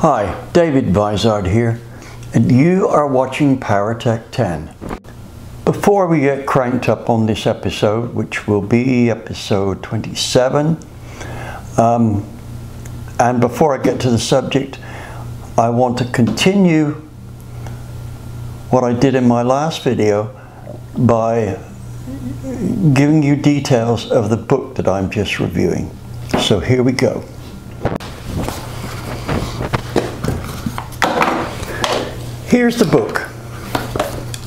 Hi, David Vizard here, and you are watching PowerTech 10. Before we get cranked up on this episode, which will be episode 27, and before I get to the subject, I want to continue what I did in my last video by giving you details of the book that I'm just reviewing. So here we go. Here's the book.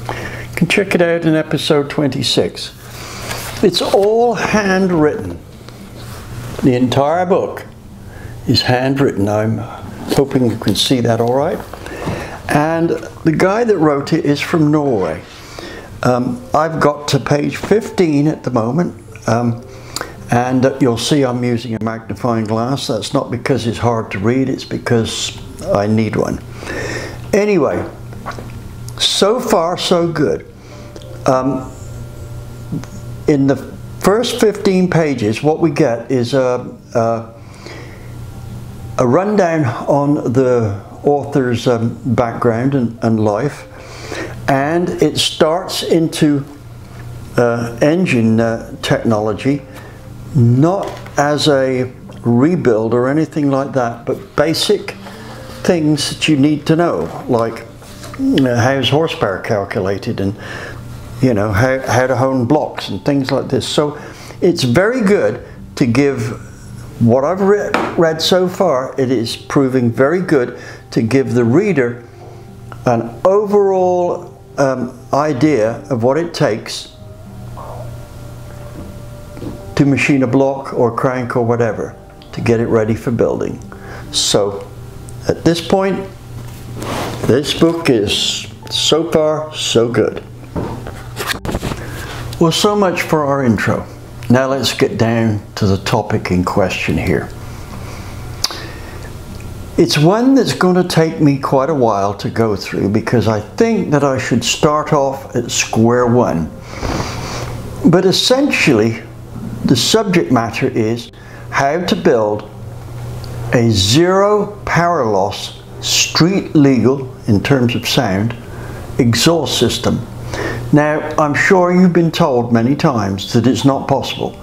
You can check it out in episode 26. It's all handwritten. The entire book is handwritten. I'm hoping you can see that all right. And the guy that wrote it is from Norway. I've got to page 15 at the moment, and you'll see I'm using a magnifying glass. That's not because it's hard to read, it's because I need one. Anyway, so far so good. In the first 15 pages, what we get is a rundown on the author's background and life, and it starts into engine technology, not as a rebuild or anything like that, but basic things that you need to know, like how's horsepower calculated, and you know how to hone blocks and things like this. So it's very good to give what I've read so far. It is proving very good to give the reader an overall idea of what it takes to machine a block or crank or whatever to get it ready for building. So at this point, this book is so far so good. Well, so much for our intro. Now let's get down to the topic in question here. It's one that's going to take me quite a while to go through, because I think that I should start off at square one. But essentially, the subject matter is how to build a zero power loss, street legal in terms of sound, exhaust system. Now, I'm sure you've been told many times that it's not possible.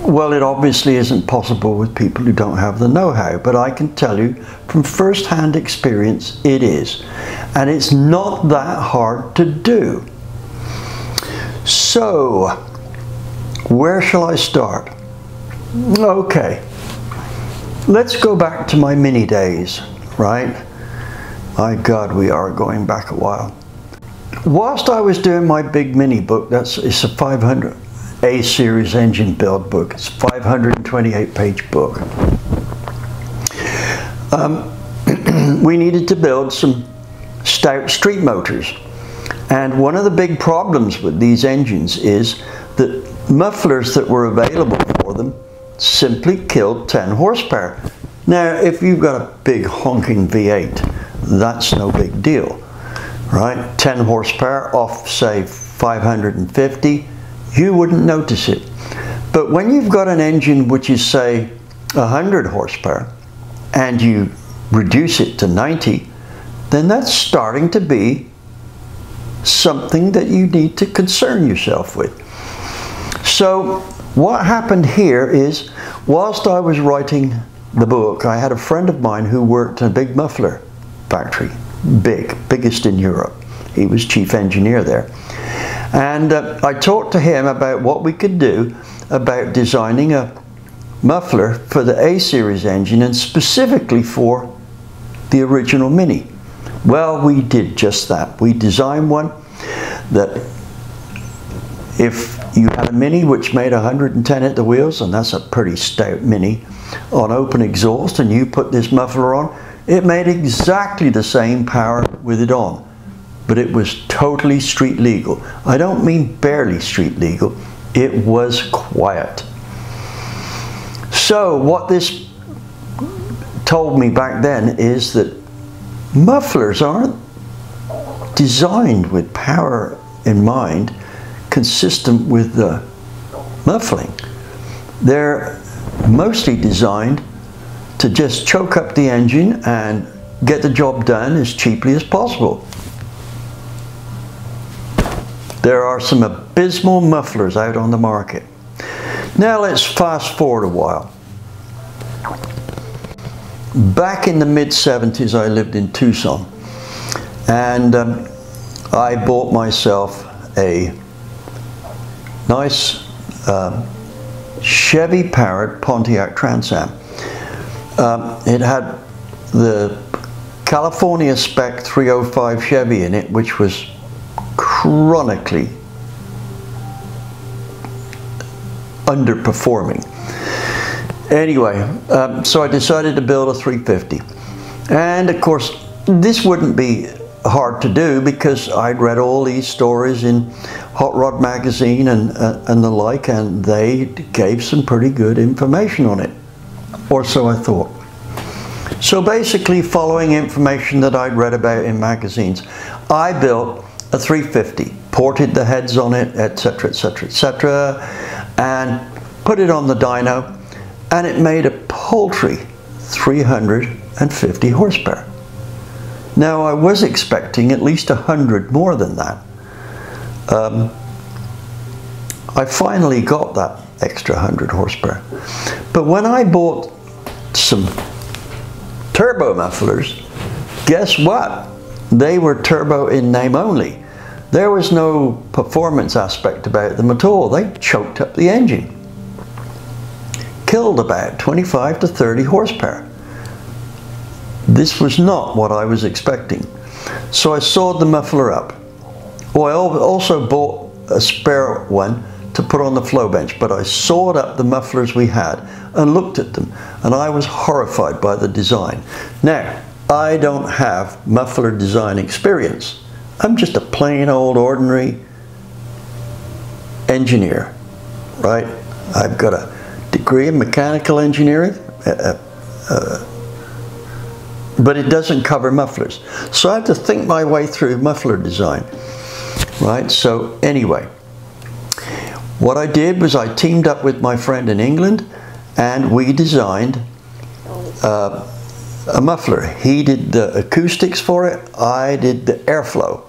Well, it obviously isn't possible with people who don't have the know-how, but I can tell you from first-hand experience it is. And it's not that hard to do. So, where shall I start? Okay. Let's go back to my mini days, right? My God, we are going back a while. Whilst I was doing my big mini book, it's a 500A series engine build book. It's a 528 page book. We needed to build some stout street motors. And one of the big problems with these engines is that mufflers that were available for them simply killed 10 horsepower. Now, if you've got a big honking V8, that's no big deal, right? 10 horsepower off, say, 550, you wouldn't notice it. But when you've got an engine which is, say, 100 horsepower, and you reduce it to 90, then that's starting to be something that you need to concern yourself with. So, what happened here is, whilst I was writing the book, I had a friend of mine who worked in a big muffler factory, biggest in Europe. He was chief engineer there. And I talked to him about what we could do about designing a muffler for the A-series engine, and specifically for the original Mini. Well, we did just that. We designed one that if you had a Mini which made 110 at the wheels, and that's a pretty stout Mini, on open exhaust, and you put this muffler on, it made exactly the same power with it on. But it was totally street legal. I don't mean barely street legal. It was quiet. So what this told me back then is that mufflers aren't designed with power in mind, consistent with the muffling. They're mostly designed to just choke up the engine and get the job done as cheaply as possible. There are some abysmal mufflers out on the market. Now let's fast forward a while. Back in the mid-70s I lived in Tucson, and I bought myself a nice Chevy powered Pontiac Trans Am. It had the California spec 305 Chevy in it, which was chronically underperforming. Anyway, so I decided to build a 350, and of course this wouldn't be hard to do because I'd read all these stories in Hot Rod Magazine and the like, and they gave some pretty good information on it, or so I thought. So basically, following information that I'd read about in magazines, I built a 350, ported the heads on it, etc, etc, etc, and put it on the dyno, and it made a paltry 350 horsepower. Now I was expecting at least 100 more than that. I finally got that extra 100 horsepower. But when I bought some turbo mufflers, guess what? They were turbo in name only. There was no performance aspect about them at all. They choked up the engine. Killed about 25 to 30 horsepower. This was not what I was expecting. So I sawed the muffler up. Well, I also bought a spare one to put on the flow bench, but I sawed up the mufflers we had and looked at them, and I was horrified by the design. Now, I don't have muffler design experience. I'm just a plain old ordinary engineer, right? I've got a degree in mechanical engineering, but it doesn't cover mufflers. So I had to think my way through muffler design, right? So anyway, what I did was I teamed up with my friend in England, and we designed a muffler. He did the acoustics for it, I did the airflow,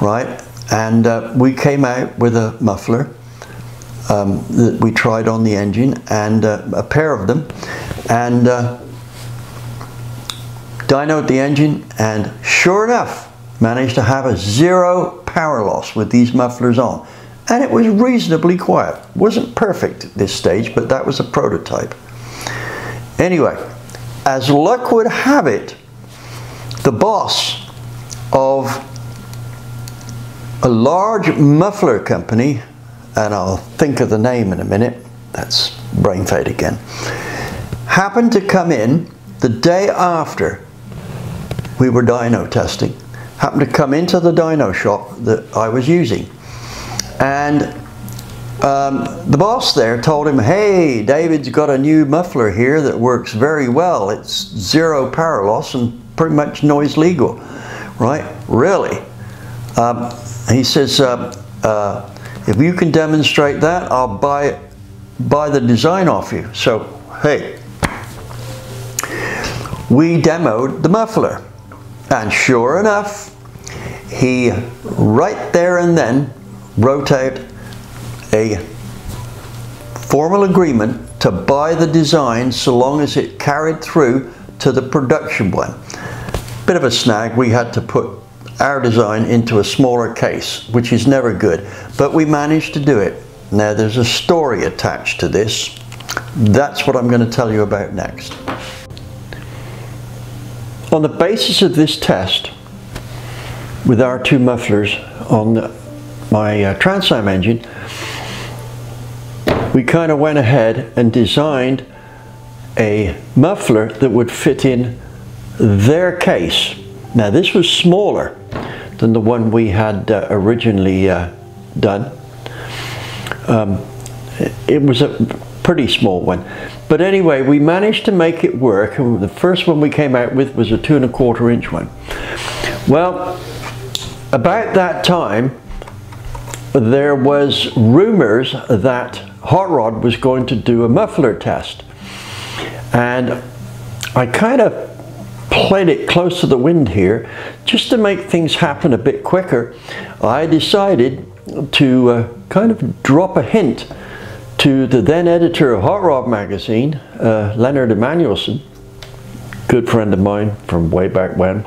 right? And we came out with a muffler that we tried on the engine, and a pair of them, and dynoed the engine, and sure enough managed to have a 0 power loss with these mufflers on, and it was reasonably quiet. Wasn't perfect at this stage, but that was a prototype. Anyway, as luck would have it, the boss of a large muffler company, and I'll think of the name in a minute, that's brain fade again, happened to come in the day after we were dyno testing, happened to come into the dyno shop that I was using, and the boss there told him, hey, David's got a new muffler here that works very well, it's 0 power loss and pretty much noise legal, right? Really? He says, if you can demonstrate that, I'll buy the design off you. So hey, we demoed the muffler, and sure enough, he right there and then wrote out a formal agreement to buy the design so long as it carried through to the production one. Bit of a snag, we had to put our design into a smaller case, which is never good, but we managed to do it. Now there's a story attached to this. That's what I'm going to tell you about next. On the basis of this test, with our two mufflers on my Trans Am engine, we kind of went ahead and designed a muffler that would fit in their case. Now this was smaller than the one we had originally done. It was a pretty small one. But anyway, we managed to make it work, and the first one we came out with was a 2¼ inch one. Well, about that time, there was rumors that Hot Rod was going to do a muffler test. And I kind of played it close to the wind here just to make things happen a bit quicker. I decided to kind of drop a hint to the then editor of Hot Rod Magazine, Leonard Emanuelson, good friend of mine from way back when,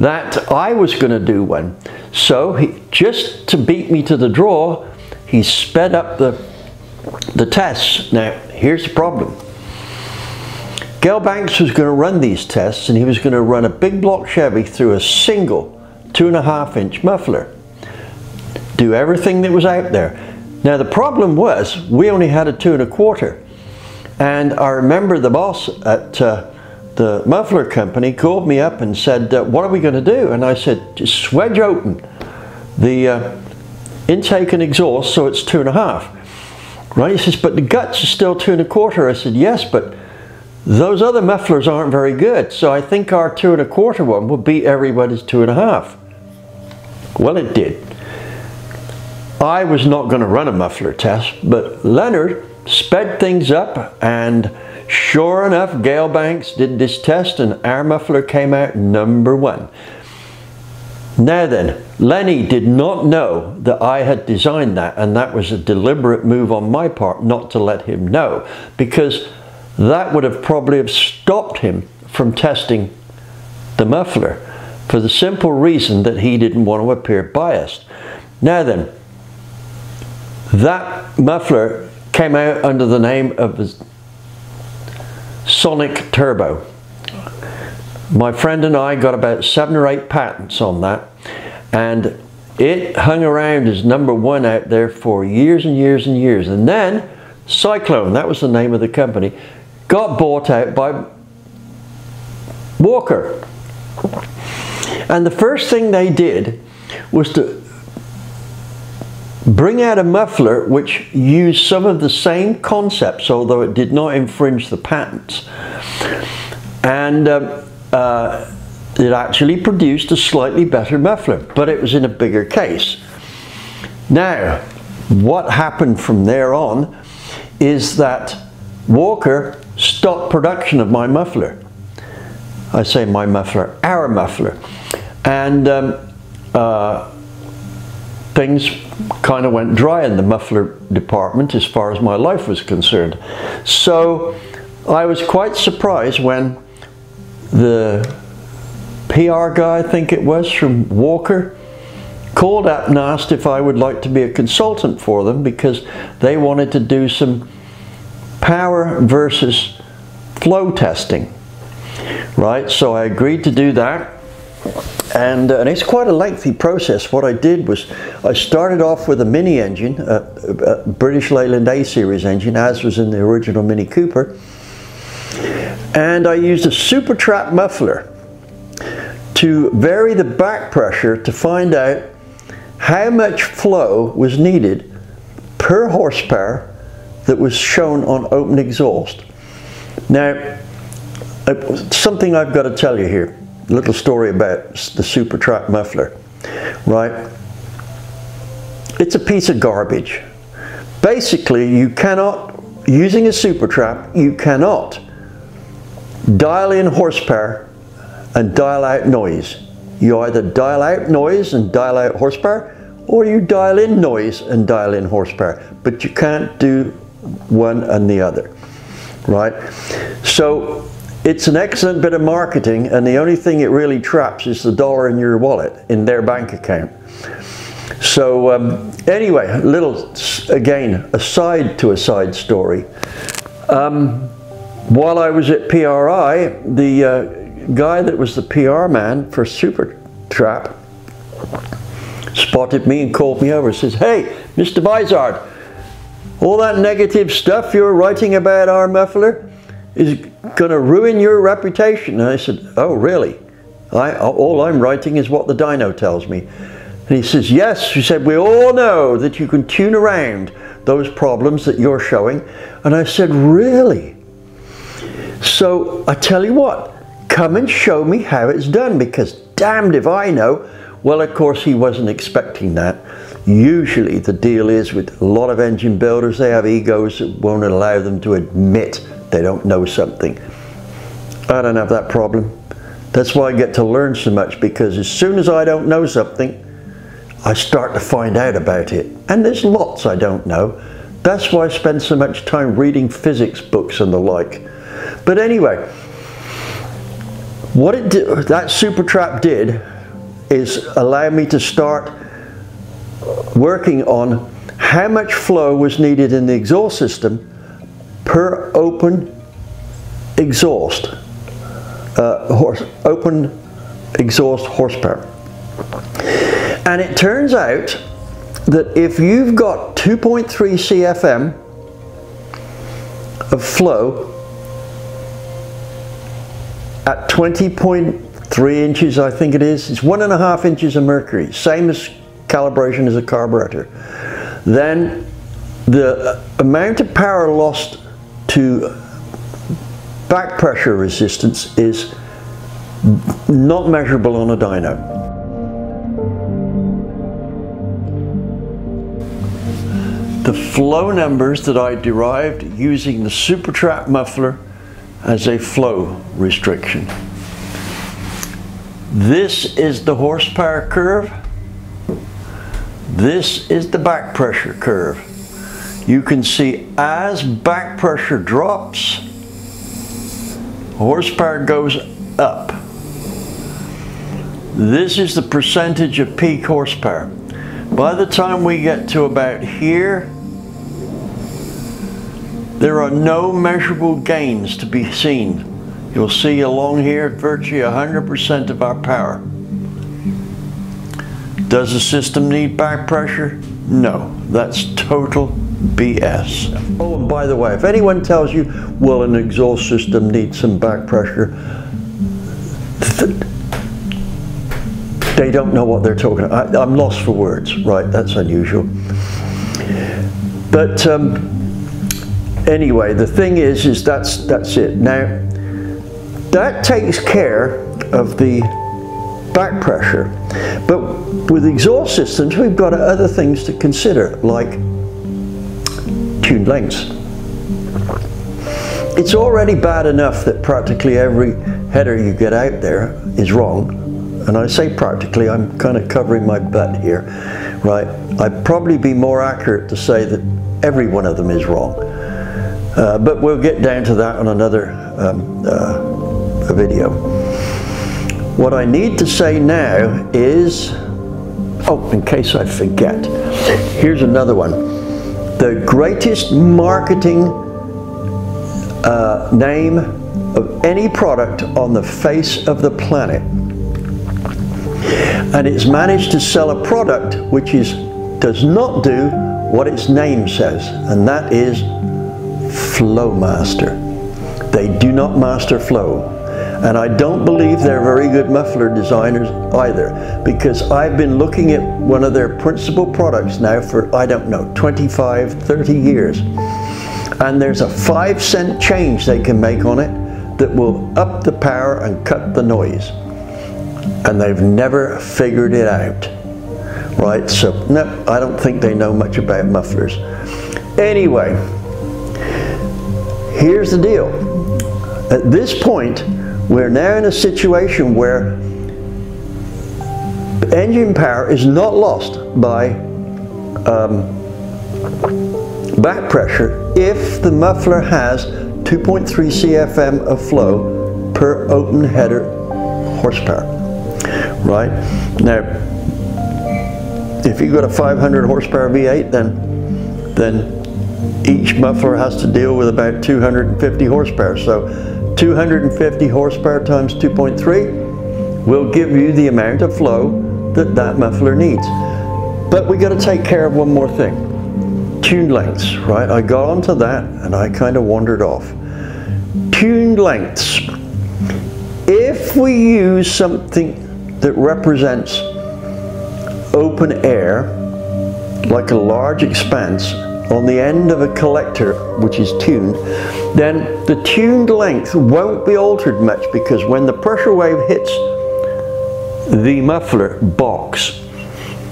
that I was going to do one. So he, just to beat me to the draw, he sped up the tests. Now here's the problem. Gale Banks was going to run these tests, and he was going to run a big block Chevy through a single 2.5-inch muffler, do everything that was out there. Now the problem was we only had a 2.25, and I remember the boss at the muffler company called me up and said, what are we going to do? And I said, just swedge open the intake and exhaust so it's 2.5. Right? He says, but the guts are still 2.25. I said, yes, but those other mufflers aren't very good, so I think our 2.25 one will beat everybody's 2.5. Well, it did. I was not going to run a muffler test, but Leonard sped things up, and sure enough, Gale Banks did this test and our muffler came out #1. Now then, Lenny did not know that I had designed that, and that was a deliberate move on my part not to let him know, because that would have probably have stopped him from testing the muffler, for the simple reason that he didn't want to appear biased. Now then, that muffler came out under the name of the Sonic Turbo. My friend and I got about 7 or 8 patents on that, and it hung around as #1 out there for years and years and years. And then Cyclone, that was the name of the company, got bought out by Walker. And the first thing they did was to bring out a muffler which used some of the same concepts, although it did not infringe the patents. And it actually produced a slightly better muffler, but it was in a bigger case. Now, what happened from there on is that Walker stopped production of my muffler. I say my muffler, our muffler. And things kind of went dry in the muffler department as far as my life was concerned. So I was quite surprised when the PR guy, I think it was, from Walker, called up and asked if I would like to be a consultant for them, because they wanted to do some power versus flow testing. Right, so I agreed to do that, and it's quite a lengthy process. What I did was I started off with a mini engine, a British Leyland A-series engine, as was in the original Mini Cooper, and I used a Super Trap muffler to vary the back pressure to find out how much flow was needed per horsepower that was shown on open exhaust. Now, something I've got to tell you here, a little story about the Super Trap muffler, right? It's a piece of garbage. Basically, you cannot, using a Super Trap, you cannot dial in horsepower and dial out noise. You either dial out noise and dial out horsepower, or you dial in noise and dial in horsepower, but you can't do one and the other, right? So it's an excellent bit of marketing, and the only thing it really traps is the dollar in your wallet, in their bank account. So anyway, a little, again, aside to a side story. While I was at PRI, the guy that was the PR man for Super Trap spotted me and called me over and says, hey, Mr. Vizard, all that negative stuff you're writing about our muffler is going to ruin your reputation. And I said, oh, really? All I'm writing is what the dyno tells me. And he says, yes, he said, we all know that you can tune around those problems that you're showing. And I said, really? So I tell you what, come and show me how it's done, because damned if I know. Well, of course, he wasn't expecting that. Usually the deal is with a lot of engine builders, they have egos that won't allow them to admit they don't know something. I don't have that problem. That's why I get to learn so much, because as soon as I don't know something, I start to find out about it. And there's lots I don't know. That's why I spend so much time reading physics books and the like. But anyway, what it did, that Super Trap did, is allow me to start working on how much flow was needed in the exhaust system per open exhaust, horsepower. And it turns out that if you've got 2.3 CFM of flow at 20.3 inches, I think it is, it's 1.5 inches of mercury, same as calibration as a carburetor, then the amount of power lost to back pressure resistance is not measurable on a dyno. The flow numbers that I derived using the Super Trap muffler as a flow restriction. This is the horsepower curve. This is the back pressure curve. You can see as back pressure drops, horsepower goes up. This is the percentage of peak horsepower. By the time we get to about here, there are no measurable gains to be seen. You'll see along here virtually 100% of our power. Does the system need back pressure? No, that's total BS. Oh, and by the way, if anyone tells you, well, an exhaust system needs some back pressure, they don't know what they're talking about. I'm lost for words, right? That's unusual. But anyway, the thing is that's it. Now, that takes care of the back pressure. But with exhaust systems, we've got other things to consider, like tuned lengths. It's already bad enough that practically every header you get out there is wrong. And I say practically, I'm kind of covering my butt here, right? I'd probably be more accurate to say that every one of them is wrong. But we'll get down to that on another video. What I need to say now is, oh, in case I forget, here's another one. The greatest marketing name of any product on the face of the planet. And it's managed to sell a product which does not do what its name says, and that is Flowmaster. They do not master flow. And I don't believe they're very good muffler designers either, because I've been looking at one of their principal products now for, I don't know, 25, 30 years. And there's a 5-cent change they can make on it that will up the power and cut the noise. And they've never figured it out, right? So, no, I don't think they know much about mufflers. Anyway, here's the deal. At this point, we're now in a situation where engine power is not lost by back pressure if the muffler has 2.3 CFM of flow per open header horsepower. Right? Now, if you've got a 500 horsepower V8, then each muffler has to deal with about 250 horsepower. So 250 horsepower times 2.3 will give you the amount of flow that that muffler needs. But we've got to take care of one more thing. Tuned lengths, right? I got onto that and I kind of wandered off. Tuned lengths. If we use something that represents open air, like a large expanse, on the end of a collector which is tuned, then the tuned length won't be altered much, because when the pressure wave hits the muffler box,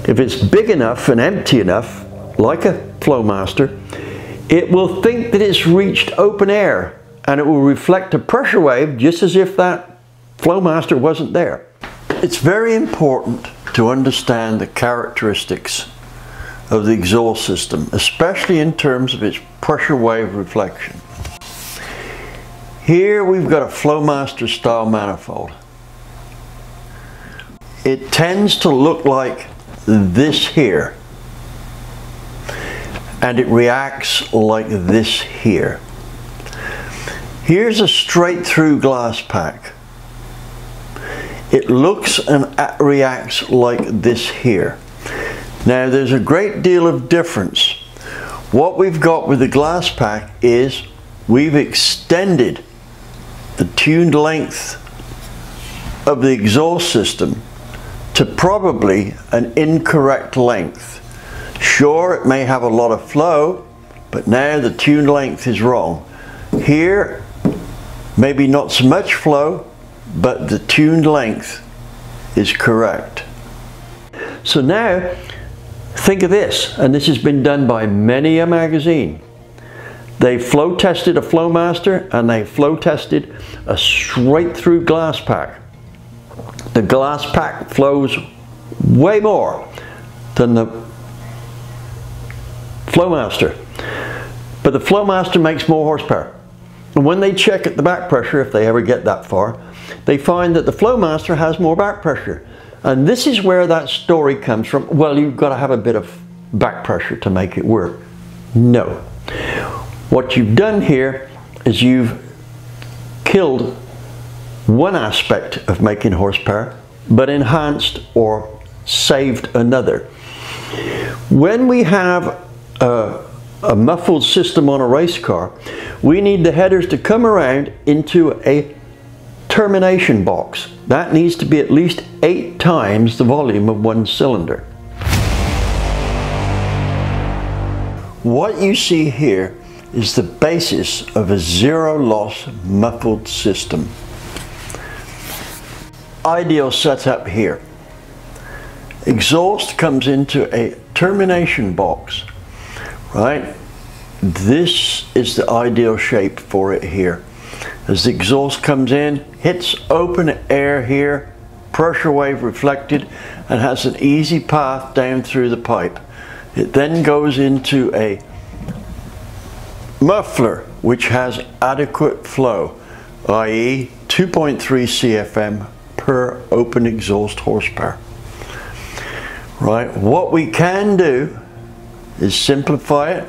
if it's big enough and empty enough, like a Flowmaster, it will think that it's reached open air and it will reflect a pressure wave just as if that Flowmaster wasn't there. It's very important to understand the characteristics of the exhaust system, especially in terms of its pressure wave reflection. Here we've got a Flowmaster style manifold. It tends to look like this here, and it reacts like this here. Here's a straight through glass pack. It looks and reacts like this here. Now there's a great deal of difference. What we've got with the glass pack is we've extended the tuned length of the exhaust system to probably an incorrect length. Sure, it may have a lot of flow, but now the tuned length is wrong. Here, maybe not so much flow, but the tuned length is correct. So now, think of this, and this has been done by many a magazine. They flow tested a Flowmaster, and they flow tested a straight through glass pack. The glass pack flows way more than the Flowmaster, but the Flowmaster makes more horsepower. And when they check at the back pressure, if they ever get that far, they find that the Flowmaster has more back pressure. And this is where that story comes from. Well, you've got to have a bit of back pressure to make it work. No. What you've done here is you've killed one aspect of making horsepower, but enhanced or saved another. When we have a muffled system on a race car, we need the headers to come around into a termination box. That needs to be at least 8 times the volume of one cylinder. What you see here is the basis of a zero-loss muffled system. Ideal setup here. Exhaust comes into a termination box. Right, this is the ideal shape for it here. As the exhaust comes in, hits open air here, pressure wave reflected, and has an easy path down through the pipe. It then goes into a muffler which has adequate flow, i.e. 2.3 CFM per open exhaust horsepower. Right, what we can do is simplify it.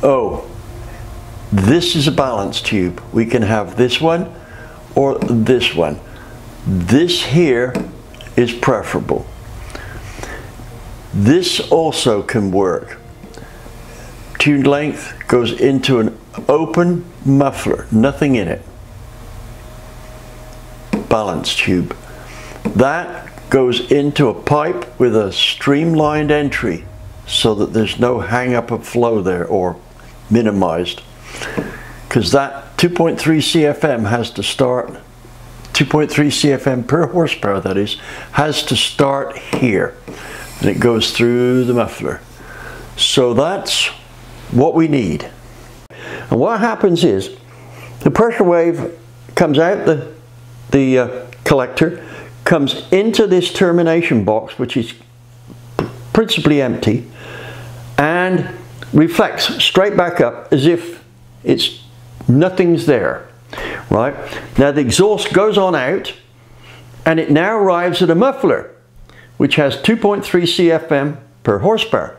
Oh, this is a balance tube. We can have this one or this one. This here is preferable. This also can work. Tuned length goes into an open muffler, nothing in it. Balance tube. That goes into a pipe with a streamlined entry, so that there's no hang up of flow there, or minimized, because that 2.3 CFM has to start, 2.3 CFM per horsepower that is, has to start here, and it goes through the muffler. So that's what we need. And what happens is the pressure wave comes out the collector, comes into this termination box, which is principally empty, and reflects straight back up as if it's nothing's there. Right now the exhaust goes on out, and it now arrives at a muffler which has 2.3 CFM per horsepower.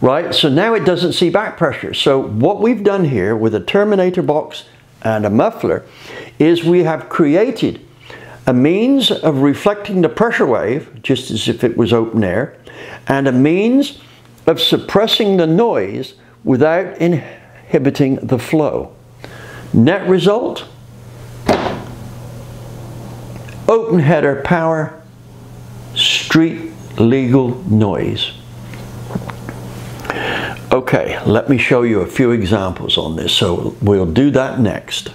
Right, so now it doesn't see back pressure. So what we've done here with a terminator box and a muffler is we have created a means of reflecting the pressure wave just as if it was open air, and a means of suppressing the noise without inhibiting the flow. Net result, open header power, street legal noise. Okay, let me show you a few examples on this, so we'll do that next.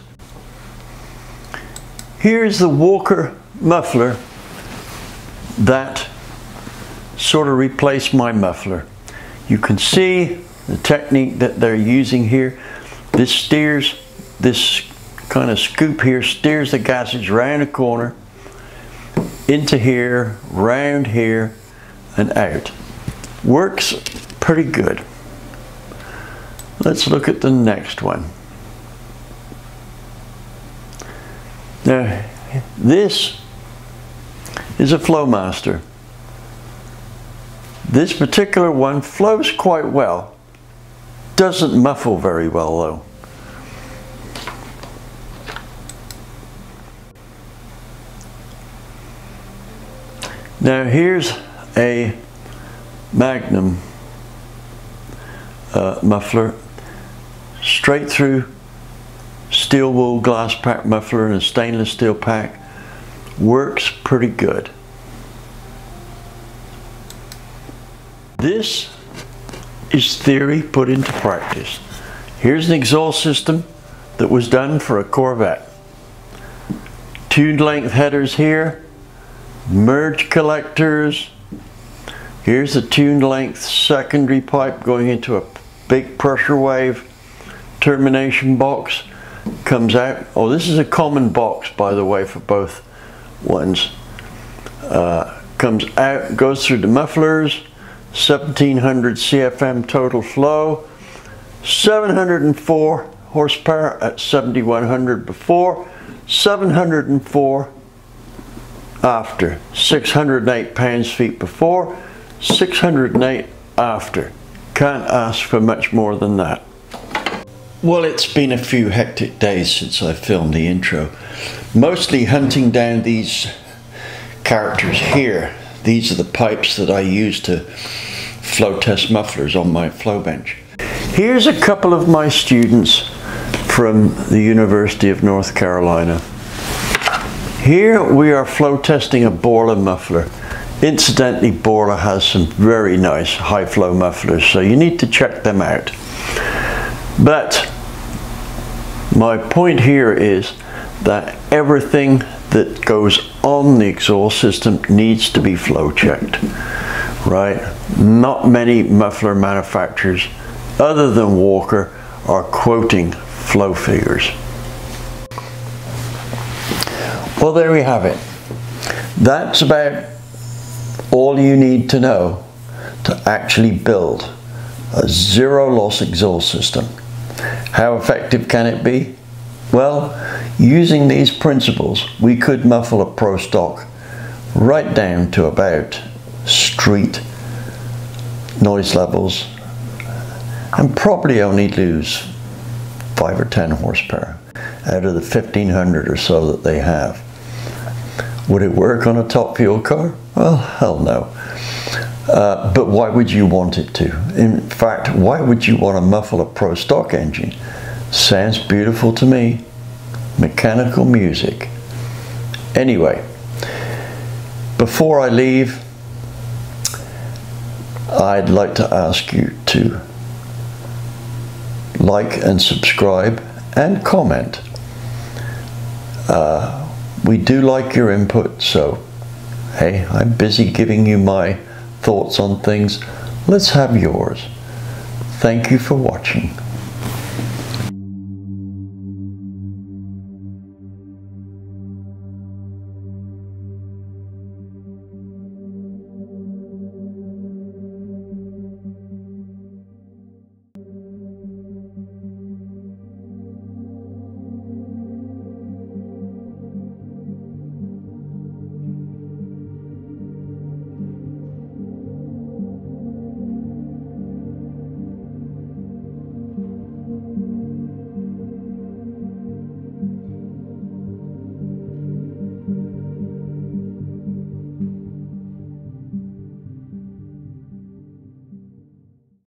Here's the Walker muffler that sort of replace my muffler. You can see the technique that they're using here. This steers this kind of scoop here steers the gossage round the corner, into here, round here, and out. Works pretty good. Let's look at the next one. Now, this is a Flowmaster. This particular one flows quite well. Doesn't muffle very well though. Now here's a Magnum muffler, straight through steel wool glass pack muffler and a stainless steel pack. Works pretty good. This is theory put into practice. Here's an exhaust system that was done for a Corvette. Tuned length headers here, merge collectors. Here's a tuned length secondary pipe going into a big pressure wave termination box. Comes out. Oh, this is a common box, by the way, for both ones. Comes out, goes through the mufflers. 1700 CFM total flow, 704 horsepower at 7100 before, 704 after, 608 pounds-feet before, 608 after. Can't ask for much more than that. Well, it's been a few hectic days since I filmed the intro, mostly hunting down these characters here. These are the pipes that I use to flow test mufflers on my flow bench. Here's a couple of my students from the University of North Carolina. Here we are flow testing a Borla muffler. Incidentally, Borla has some very nice high flow mufflers, so you need to check them out. But my point here is that everything that goes on the exhaust system needs to be flow checked, right? Not many muffler manufacturers other than Walker are quoting flow figures. Well, there we have it. That's about all you need to know to actually build a zero loss exhaust system. How effective can it be? Well, using these principles, we could muffle a Pro Stock right down to about street noise levels and probably only lose 5 or 10 horsepower out of the 1500 or so that they have. Would it work on a top fuel car? Well, hell no. But why would you want it to? In fact, why would you want to muffle a Pro Stock engine? Sounds beautiful to me. Mechanical music. Anyway, before I leave, I'd like to ask you to like and subscribe and comment. We do like your input, so hey, I'm busy giving you my thoughts on things. Let's have yours. Thank you for watching.